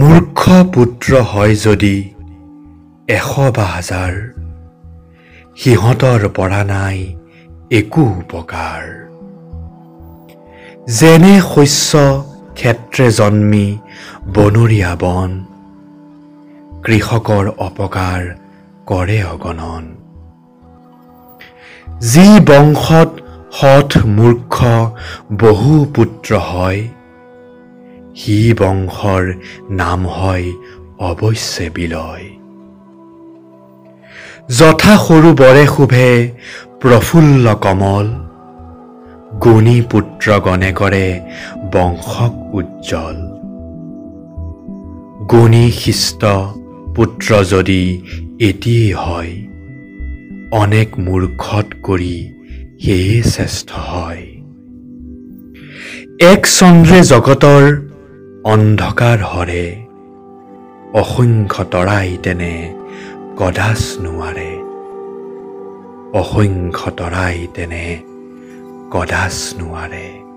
মূৰ্খ পুত্ৰ হয় যদি ১০০ বা ১০০০ সিহঁতৰ পৰা নাই একো উপকাৰ। যেনে শস্য ক্ষেত্ৰে জন্মি বনৰীয়া বন, কৃষকৰ অপকাৰ কৰে অগণন। যি বংশত সৎ মূৰ্খ বহু পুত্ৰ হয়, সি বংশৰ নাম হয় অৱশ্যে বিলয়। যথা সৰু বৰে শুভে প্ৰফুল্ল কমল, গুণী পুত্ৰগণে কৰে বংশক উজ্জ্বল। গুণী শিষ্ট পুত্ৰ যদি এটিয়ে হয়, অনেক মূৰ্খত কৰি সেয়ে শ্ৰেষ্ঠ হয়। এক চন্দ্ৰে জগতৰ অন্ধকাৰ হৰে, অসংখ্য তৰাই তেনে কদাচ নোৱাৰে। অসংখ্য তৰাই তেনে কদাচ নোৱাৰে।